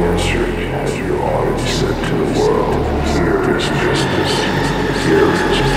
answered as you already said to the world. Here is justice. Here is justice.